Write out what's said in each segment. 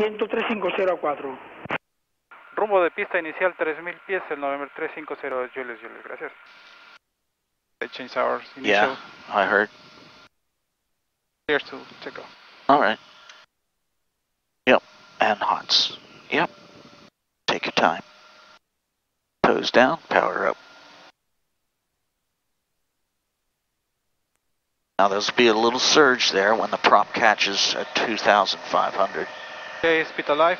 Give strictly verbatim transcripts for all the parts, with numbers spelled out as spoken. viento tres cinco cero a cuatro. Rumbo de pista inicial tres mil pies, el November three five zero, Julius, Julius, gracias. They changed our initial. Yeah, I heard. Clear to check out. Alright. Yep, and Hans. Yep. Take your time. Toes down, power up. Now there'll be a little surge there when the prop catches at two thousand five hundred. Okay, speed alive.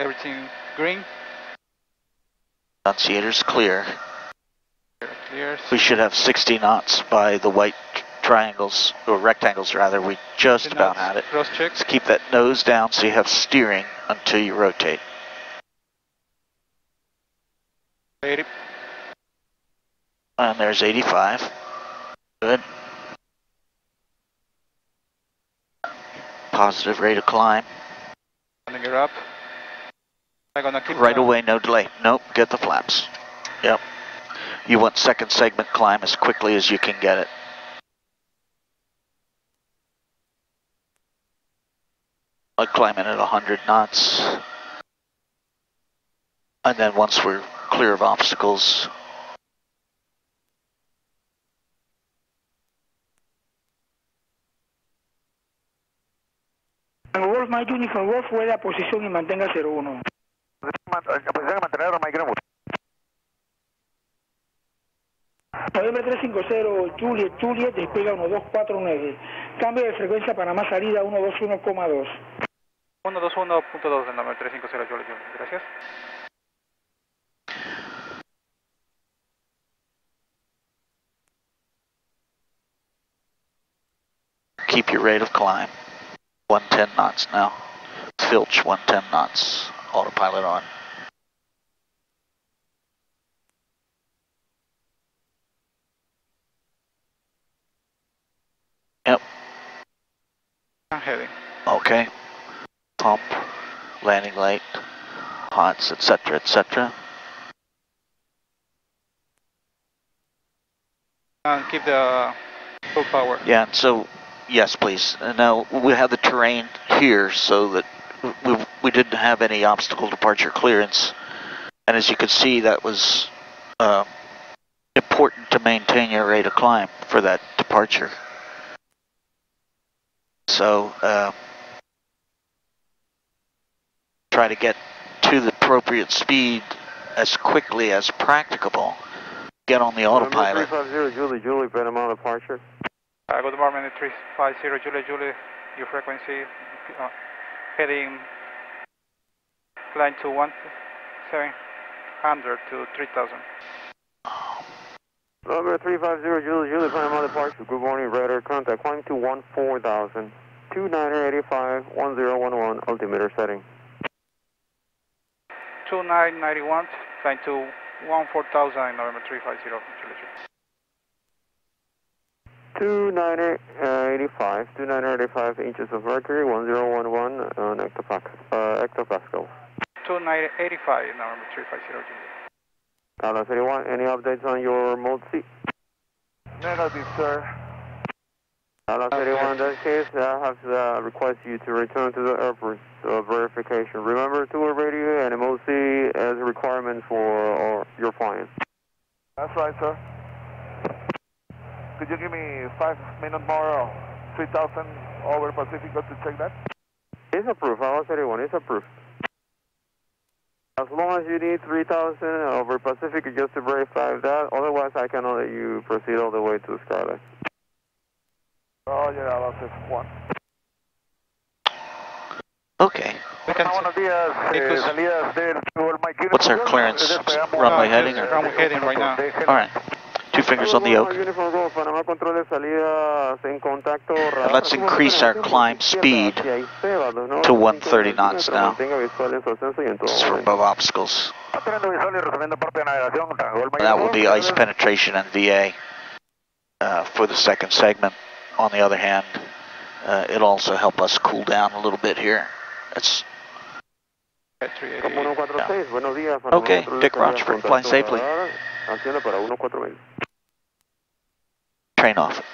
Everything green. Annunciator's clear. Clear. We should have sixty knots by the white triangles, or rectangles rather. We just about had it. Cross check. Let's keep that nose down so you have steering until you rotate. eighty. And there's eighty-five. Good. Positive rate of climb. I'm gonna get up. I'm gonna keep right away, no delay. Nope, get the flaps. Yep. You want second segment climb as quickly as you can get it. I'll climb in at one hundred knots. And then once we're clear of obstacles, Wolf, Mike Uniform Wolf, vuela a posición y mantenga cero uno. La posición de mantener a Mike Uniform Wolf. November three five zero, Juliet, Juliet, despega one two four nine. Cambio de frecuencia Panamá salida one two one point two. one two one point two del November three five zero, Juliet, Juliet, gracias. Keep your rate of climb. one ten knots now. Filch, one ten knots. Autopilot on. Yep. I'm heading. Okay. Pump, landing light, Hans, et cetera, et cetera. And keep the full power. Yeah, so. Yes, please. And now we have the terrain here so that we, we didn't have any obstacle departure clearance. And as you can see, that was uh, important to maintain your rate of climb for that departure. So uh, try to get to the appropriate speed as quickly as practicable. Get on the autopilot. three five zero, Julie, Julie, Panama departure. Uh, good morning, three five zero, Julie, Julie, your frequency, uh, heading line to seventeen hundred to three thousand. Number three five zero, Julie, Julie, Panama departure, good morning, radar contact, climb to one four thousand, two nine eight five, one zero one one, altimeter setting. two nine nine one, climb to one four thousand, November three five zero, Julie, Julie. two nine eight five, two nine eight five inches of mercury, one zero one one on hectopascal. Uh, hectopascal. two nine eight five, November three five zero, Juliet. thirty-one, any updates on your mode C? No, nothing, sir. Ala thirty-one, in that case, I have to uh, request you to return to the airport for verification. Remember, tour radio and mode C as a requirement for uh, your flying. That's right, sir. Could you give me five minutes more, three thousand over Pacifica to check that? It's approved, I'll tell you one, it's approved. As long as you need three thousand over Pacifica just to verify that, otherwise I cannot let you proceed all the way to Skyline. Oh yeah, I lost it, one. Okay. What's our clearance? Runway heading? Or? Runway heading right now. Alright. Two fingers on the yoke. And let's increase our climb speed to one thirty knots now. This is for above obstacles. That will be ice penetration and V A uh, for the second segment. On the other hand, uh, it'll also help us cool down a little bit here. That's yeah. Okay, Dick Rochfort, fly safely. Train off.